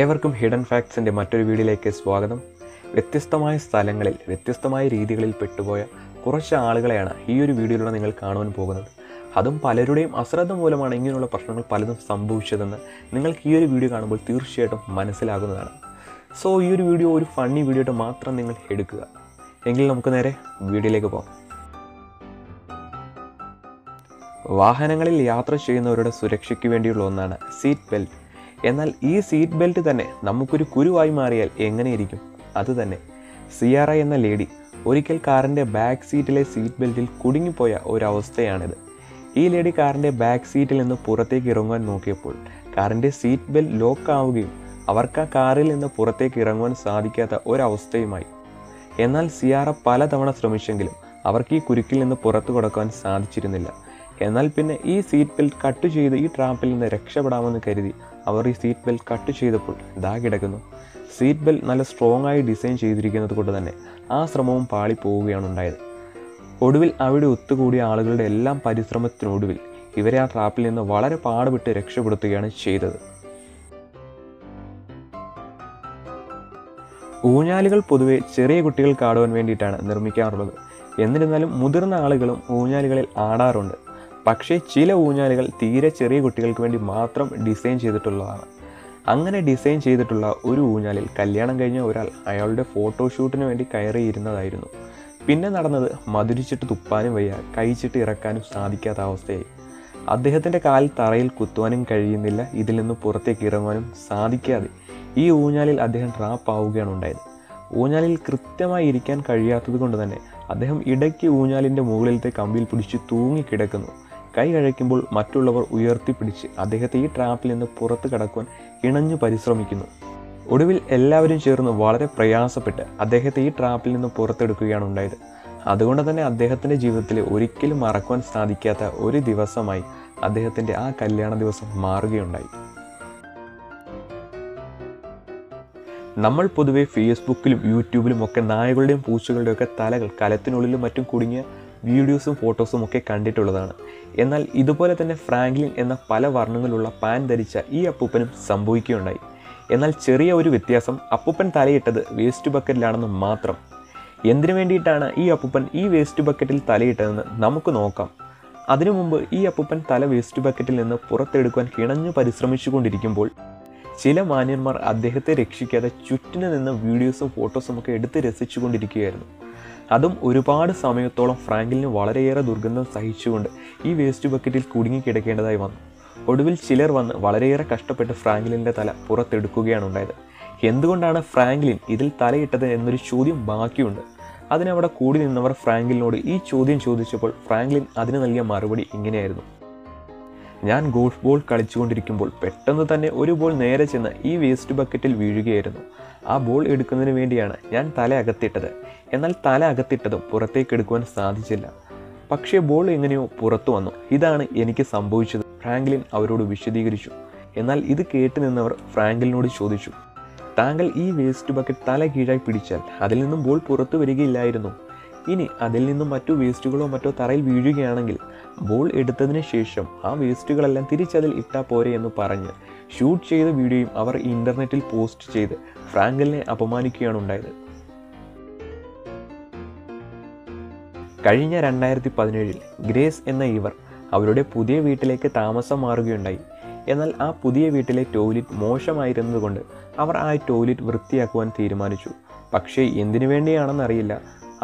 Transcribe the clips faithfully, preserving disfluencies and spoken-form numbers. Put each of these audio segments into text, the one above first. ഏവർക്കും ഹിഡൻ ഫാക്ട്സിൻ്റെ മറ്റൊരു വീഡിയോയിലേക്ക് സ്വാഗതം. വ്യത്യസ്തമായ സ്ഥലങ്ങളിൽ വ്യത്യസ്തമായ രീതികളിൽ പെട്ടുപോയ കുറച്ച് ആളുകളെയാണ് ഈ ഒരു വീഡിയോയിലൂടെ നിങ്ങൾ കാണുവാൻ പോകുന്നത്. അതും പലരുടെയും അശ്രദ്ധ മൂലമാണ് ഇങ്ങനെയുള്ള പ്രശ്നങ്ങൾ പലതും സംഭവിച്ചതെന്ന് നിങ്ങൾക്ക് ഈ ഒരു വീഡിയോ കാണുമ്പോൾ തീർച്ചയായിട്ടും മനസ്സിലാകുന്നതാണ്. സോ ഈ ഒരു വീഡിയോ ഒരു ഫണ്ണി വീഡിയോ മാത്രം നിങ്ങൾ എടുക്കുക. എങ്കിൽ നമുക്ക് നേരെ വീഡിയോയിലേക്ക് പോകാം. വാഹനങ്ങളിൽ യാത്ര ചെയ്യുന്നവരുടെ സുരക്ഷയ്ക്ക് വേണ്ടിയുള്ള ഒന്നാണ് സീറ്റ് ബെൽറ്റ്. എന്നാൽ ഈ സീറ്റ് ബെൽറ്റ് തന്നെ നമുക്കൊരു കുരുവായി മാറിയാൽ എങ്ങനെയിരിക്കും? അതുതന്നെ സിയാറ എന്ന ലേഡി ഒരിക്കൽ കാറിൻ്റെ ബാക്ക് സീറ്റിലെ സീറ്റ് ബെൽറ്റിൽ കുടുങ്ങിപ്പോയ ഒരവസ്ഥയാണിത്. ഈ ലേഡി കാറിൻ്റെ ബാക്ക് സീറ്റിൽ നിന്ന് പുറത്തേക്ക് ഇറങ്ങുവാൻ നോക്കിയപ്പോൾ കാറിൻ്റെ സീറ്റ് ബെൽറ്റ് ലോക്കാവുകയും അവർക്ക് ആ കാറിൽ നിന്ന് പുറത്തേക്ക് ഇറങ്ങുവാൻ സാധിക്കാത്ത ഒരവസ്ഥയുമായി. എന്നാൽ സിയാറ പലതവണ ശ്രമിച്ചെങ്കിലും അവർക്ക് ഈ കുരുക്കിൽ നിന്ന് പുറത്തു കടക്കുവാൻ സാധിച്ചിരുന്നില്ല. എന്നാൽ പിന്നെ ഈ സീറ്റ് ബെൽറ്റ് കട്ട് ചെയ്ത് ഈ ട്രാപ്പിൽ നിന്ന് രക്ഷപ്പെടാമെന്ന് കരുതി അവർ ഈ സീറ്റ് ബെൽറ്റ് കട്ട് ചെയ്തപ്പോൾ ഇതാ കിടക്കുന്നു. സീറ്റ് ബെൽറ്റ് നല്ല സ്ട്രോങ് ആയി ഡിസൈൻ ചെയ്തിരിക്കുന്നത് കൊണ്ട് തന്നെ ആ ശ്രമവും പാളിപ്പോവുകയാണ് ഉണ്ടായത്. ഒടുവിൽ അവിടെ ഒത്തുകൂടിയ ആളുകളുടെ എല്ലാം പരിശ്രമത്തിനൊടുവിൽ ഇവരെ ആ ട്രാപ്പിൽ നിന്ന് വളരെ പാടുപെട്ട് രക്ഷപ്പെടുത്തുകയാണ് ചെയ്തത്. ഊഞ്ഞാലുകൾ പൊതുവെ ചെറിയ കുട്ടികൾക്ക് ആടുവാൻ വേണ്ടിയിട്ടാണ് നിർമ്മിക്കാറുള്ളത്. എന്നിരുന്നാലും മുതിർന്ന ആളുകളും ഊഞ്ഞാലുകളിൽ ആടാറുണ്ട്. പക്ഷേ ചില ഊഞ്ഞാലുകൾ തീരെ ചെറിയ കുട്ടികൾക്ക് വേണ്ടി മാത്രം ഡിസൈൻ ചെയ്തിട്ടുള്ളതാണ്. അങ്ങനെ ഡിസൈൻ ചെയ്തിട്ടുള്ള ഒരു ഊഞ്ഞാലിൽ കല്യാണം കഴിഞ്ഞ ഒരാൾ അയാളുടെ ഫോട്ടോഷൂട്ടിന് വേണ്ടി കയറിയിരുന്നതായിരുന്നു. പിന്നെ നടന്നത് മധുരിച്ചിട്ട് തുപ്പാനും വയ്യ, കഴിച്ചിട്ട് ഇറക്കാനും സാധിക്കാത്ത അവസ്ഥയായി. അദ്ദേഹത്തിൻ്റെ കാൽ തറയിൽ കുത്തുവാനും കഴിയുന്നില്ല, ഇതിൽ നിന്ന് പുറത്തേക്ക് ഇറങ്ങുവാനും സാധിക്കാതെ ഈ ഊഞ്ഞാലിൽ അദ്ദേഹം ട്രാപ്പാവുകയാണ് ഉണ്ടായത്. ഊഞ്ഞാലിൽ കൃത്യമായി ഇരിക്കാൻ കഴിയാത്തത് കൊണ്ട് തന്നെ അദ്ദേഹം ഇടയ്ക്ക് ഊഞ്ഞാലിൻ്റെ മുകളിലത്തെ കമ്പിയിൽ പിടിച്ച് തൂങ്ങിക്കിടക്കുന്നു. കൈ അഴയ്ക്കുമ്പോൾ മറ്റുള്ളവർ ഉയർത്തിപ്പിടിച്ച് അദ്ദേഹത്തെ ഈ ട്രാപ്പിൽ നിന്ന് പുറത്ത് കടക്കുവാൻ ഇണഞ്ഞു പരിശ്രമിക്കുന്നു. ഒടുവിൽ എല്ലാവരും ചേർന്ന് വളരെ പ്രയാസപ്പെട്ട് അദ്ദേഹത്തെ ഈ ട്രാപ്പിൽ നിന്ന് പുറത്തെടുക്കുകയാണ് ഉണ്ടായത്. അതുകൊണ്ട് തന്നെ അദ്ദേഹത്തിൻ്റെ ജീവിതത്തിൽ ഒരിക്കലും മറക്കുവാൻ സാധിക്കാത്ത ഒരു ദിവസമായി അദ്ദേഹത്തിൻ്റെ ആ കല്യാണ ദിവസം മാറുകയുണ്ടായി. നമ്മൾ പൊതുവെ ഫേസ്ബുക്കിലും യൂട്യൂബിലും ഒക്കെ നായകളുടെയും പൂച്ചകളുടെയൊക്കെ തലകൾ കലത്തിനുള്ളിലും മറ്റും കുടുങ്ങിയ വീഡിയോസും ഫോട്ടോസും ഒക്കെ കണ്ടിട്ടുള്ളതാണ്. എന്നാൽ ഇതുപോലെ തന്നെ ഫ്രാങ്ക്ലിൻ എന്ന പല വർണ്ണങ്ങളുള്ള പാൻ ധരിച്ച ഈ അപ്പൂപ്പനും സംഭവിക്കുകയുണ്ടായി. എന്നാൽ ചെറിയ ഒരു വ്യത്യാസം, അപ്പൂപ്പൻ തലയിട്ടത് വേസ്റ്റ് ബക്കറ്റിലാണെന്ന് മാത്രം. എന്തിനു വേണ്ടിയിട്ടാണ് ഈ അപ്പൂപ്പൻ ഈ വേസ്റ്റ് ബക്കറ്റിൽ തലയിട്ടതെന്ന് നമുക്ക് നോക്കാം. അതിനു മുമ്പ് ഈ അപ്പൂപ്പൻ തല വേസ്റ്റ് ബക്കറ്റിൽ നിന്ന് പുറത്തെടുക്കുവാൻ കിണഞ്ഞു പരിശ്രമിച്ചു കൊണ്ടിരിക്കുമ്പോൾ ചില മാന്യന്മാർ അദ്ദേഹത്തെ രക്ഷിക്കാതെ ചുറ്റിനു നിന്ന് വീഡിയോസും ഫോട്ടോസും ഒക്കെ എടുത്ത് രസിച്ചു കൊണ്ടിരിക്കുകയായിരുന്നു. അതും ഒരുപാട് സമയത്തോളം ഫ്രാങ്കിലിന് വളരെയേറെ ദുർഗന്ധം സഹിച്ചുകൊണ്ട് ഈ വേസ്റ്റ് ബക്കറ്റിൽ കുടുങ്ങിക്കിടക്കേണ്ടതായി വന്നു. ഒടുവിൽ ചിലർ വന്ന് വളരെയേറെ കഷ്ടപ്പെട്ട് ഫ്രാങ്കിലിൻ്റെ തല പുറത്തെടുക്കുകയാണ് ഉണ്ടായത്. എന്തുകൊണ്ടാണ് ഫ്രാങ്കിലിൻ ഇതിൽ തലയിട്ടത് എന്നൊരു ചോദ്യം ബാക്കിയുണ്ട്. അതിനവിടെ കൂടി നിന്നവർ ഫ്രാങ്കിലിനോട് ഈ ചോദ്യം ചോദിച്ചപ്പോൾ ഫ്രാങ്കിലിൻ അതിന് നൽകിയ മറുപടി ഇങ്ങനെയായിരുന്നു: ഞാൻ ഗോൾഫ് ബോൾ കളിച്ചുകൊണ്ടിരിക്കുമ്പോൾ പെട്ടെന്ന് തന്നെ ഒരു ബോൾ നേരെ ചെന്ന് ഈ വേസ്റ്റ് ബക്കറ്റിൽ വീഴുകയായിരുന്നു. ആ ബോൾ എടുക്കുന്നതിന് വേണ്ടിയാണ് ഞാൻ തല അകത്തിട്ടത്. എന്നാൽ തല അകത്തിട്ടതും പുറത്തേക്ക് എടുക്കുവാൻ സാധിച്ചില്ല. പക്ഷേ ബോൾ എങ്ങനെയോ പുറത്തു വന്നു. ഇതാണ് എനിക്ക് സംഭവിച്ചത്, ഫ്രാങ്ക്ലിൻ അവരോട് വിശദീകരിച്ചു. എന്നാൽ ഇത് കേട്ട് നിന്നവർ ഫ്രാങ്ക്ലിനോട് ചോദിച്ചു: താങ്കൾ ഈ വേസ്റ്റ് ബക്കറ്റ് തല കീഴായി പിടിച്ചാൽ അതിൽ നിന്നും ബോൾ പുറത്തു വരികയില്ലായിരുന്നു. ഇനി അതിൽ നിന്നും മറ്റു വേസ്റ്റുകളോ മറ്റോ തറയിൽ വീഴുകയാണെങ്കിൽ ബോൾ എടുത്തതിന് ശേഷം ആ വേസ്റ്റുകളെല്ലാം തിരിച്ചതിൽ ഇട്ടാൽ പോരെ എന്ന് പറഞ്ഞ് ഷൂട്ട് ചെയ്ത വീഡിയോയും അവർ ഇൻ്റർനെറ്റിൽ പോസ്റ്റ് ചെയ്ത് ഫ്രാങ്കലിനെ അപമാനിക്കുകയാണ് ഉണ്ടായത്. കഴിഞ്ഞ രണ്ടായിരത്തി പതിനേഴിൽ ഗ്രേസ് എന്ന ഇവർ അവരുടെ പുതിയ വീട്ടിലേക്ക് താമസം മാറുകയുണ്ടായി. എന്നാൽ ആ പുതിയ വീട്ടിലെ ടോയ്ലറ്റ് മോശമായിരുന്നതുകൊണ്ട് അവർ ആ ടോയ്ലറ്റ് വൃത്തിയാക്കുവാൻ തീരുമാനിച്ചു. പക്ഷേ എന്തിനു വേണ്ടിയാണെന്നറിയില്ല,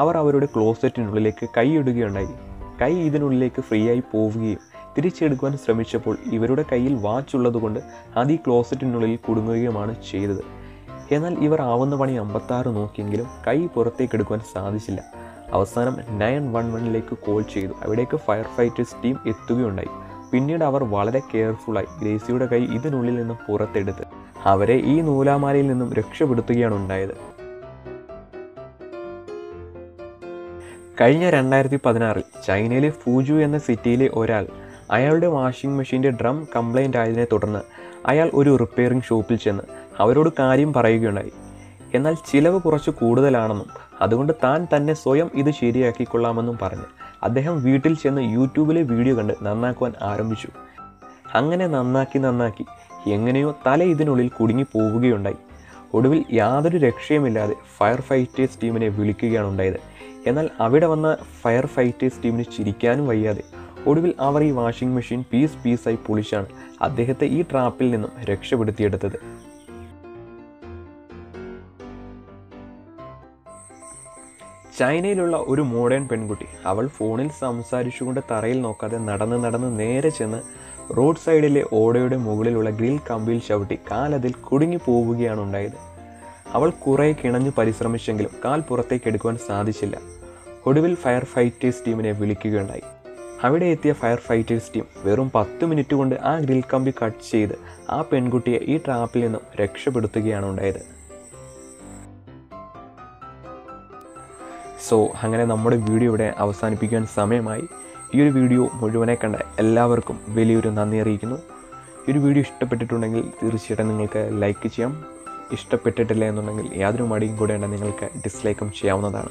അവർ അവരുടെ ക്ലോസറ്റിനുള്ളിലേക്ക് കൈയിടുകയുണ്ടായി. കൈ ഇതിനുള്ളിലേക്ക് ഫ്രീ ആയി പോവുകയും തിരിച്ചെടുക്കുവാൻ ശ്രമിച്ചപ്പോൾ ഇവരുടെ കയ്യിൽ വാച്ച് ഉള്ളതുകൊണ്ട് അത് ഈ ക്ലോസറ്റിനുള്ളിൽ കുടുങ്ങുകയുമാണ് ചെയ്തത്. എന്നാൽ ഇവർ ആവുന്ന പണി അമ്പത്താറ് നോക്കിയെങ്കിലും കൈ പുറത്തേക്കെടുക്കുവാൻ സാധിച്ചില്ല. അവസാനം നയൻ വൺ വണ്ണിലേക്ക് കോൾ ചെയ്തു. അവിടേക്ക് ഫയർ ഫൈറ്റേഴ്സ് ടീം എത്തുകയുണ്ടായി. പിന്നീട് അവർ വളരെ കെയർഫുള്ളായി ഗ്രേസിയുടെ കൈ ഇതിനുള്ളിൽ നിന്നും പുറത്തെടുത്ത് അവരെ ഈ നൂലാമാലയിൽ നിന്നും രക്ഷപ്പെടുത്തുകയാണ് ഉണ്ടായത്. കഴിഞ്ഞ രണ്ടായിരത്തി പതിനാറിൽ ചൈനയിലെ ഫൂജു എന്ന സിറ്റിയിലെ ഒരാൾ അയാളുടെ വാഷിംഗ് മെഷീൻ്റെ ഡ്രം കംപ്ലൈൻ്റ് ആയതിനെ തുടർന്ന് അയാൾ ഒരു റിപ്പയറിംഗ് ഷോപ്പിൽ ചെന്ന് അവരോട് കാര്യം പറയുകയുണ്ടായി. എന്നാൽ ചിലവ് കുറച്ച് കൂടുതലാണെന്നും അതുകൊണ്ട് താൻ തന്നെ സ്വയം ഇത് ശരിയാക്കിക്കൊള്ളാമെന്നും പറഞ്ഞ് അദ്ദേഹം വീട്ടിൽ ചെന്ന് യൂട്യൂബിലെ വീഡിയോ കണ്ട് നന്നാക്കുവാൻ ആരംഭിച്ചു. അങ്ങനെ നന്നാക്കി നന്നാക്കി എങ്ങനെയോ തല ഇതിനുള്ളിൽ കുടുങ്ങി പോവുകയുണ്ടായി. ഒടുവിൽ യാതൊരു രക്ഷയുമില്ലാതെ ഫയർ ഫൈറ്റേഴ്സ് ടീമിനെ വിളിക്കുകയാണ് ഉണ്ടായത്. എന്നാൽ അവിടെ വന്ന ഫയർ ഫൈറ്റേഴ്സ് ടീമിന് ചിരിക്കാനും വയ്യാതെ ഒടുവിൽ അവർ ഈ വാഷിംഗ് മെഷീൻ പീസ് പീസായി പൊളിച്ചാണ് അദ്ദേഹത്തെ ഈ ട്രാപ്പിൽ നിന്നും രക്ഷപ്പെടുത്തിയെടുത്തത്. ചൈനയിലുള്ള ഒരു മോഡേൺ പെൺകുട്ടി അവൾ ഫോണിൽ സംസാരിച്ചുകൊണ്ട് തറയിൽ നോക്കാതെ നടന്ന് നടന്ന് നേരെ ചെന്ന് റോഡ് സൈഡിലെ ഓടയുടെ മുകളിലുള്ള ഗ്രിൽ കമ്പിയിൽ ചവിട്ടി കാലതിൽ കുടുങ്ങി പോവുകയാണ് ഉണ്ടായത്. അവൾ കുറേ കിണഞ്ഞ് പരിശ്രമിച്ചെങ്കിലും കാൽ പുറത്തേക്ക് എടുക്കുവാൻ സാധിച്ചില്ല. ഒടുവിൽ ഫയർ ഫൈറ്റേഴ്സ് ടീമിനെ വിളിക്കുകയുണ്ടായി. അവിടെ എത്തിയ ഫയർ ഫൈറ്റേഴ്സ് ടീം വെറും പത്ത് മിനിറ്റ് കൊണ്ട് ആ ഗ്രിൽ കമ്പി കട്ട് ചെയ്ത് ആ പെൺകുട്ടിയെ ഈ ട്രാപ്പിൽ നിന്നും രക്ഷപ്പെടുത്തുകയാണ് ഉണ്ടായത്. സോ അങ്ങനെ നമ്മുടെ വീഡിയോ ഇവിടെ അവസാനിപ്പിക്കാൻ സമയമായി. ഈ ഒരു വീഡിയോ മുഴുവനെ കണ്ട എല്ലാവർക്കും വലിയൊരു നന്ദി അറിയിക്കുന്നു. ഈ ഒരു വീഡിയോ ഇഷ്ടപ്പെട്ടിട്ടുണ്ടെങ്കിൽ തീർച്ചയായിട്ടും നിങ്ങൾക്ക് ലൈക്ക് ചെയ്യാം. ഇഷ്ടപ്പെട്ടിട്ടില്ല എന്നുണ്ടെങ്കിൽ യാതൊരു മടിയും കൂടെയാണ് നിങ്ങൾക്ക് ഡിസ്ലൈക്കും ചെയ്യാവുന്നതാണ്.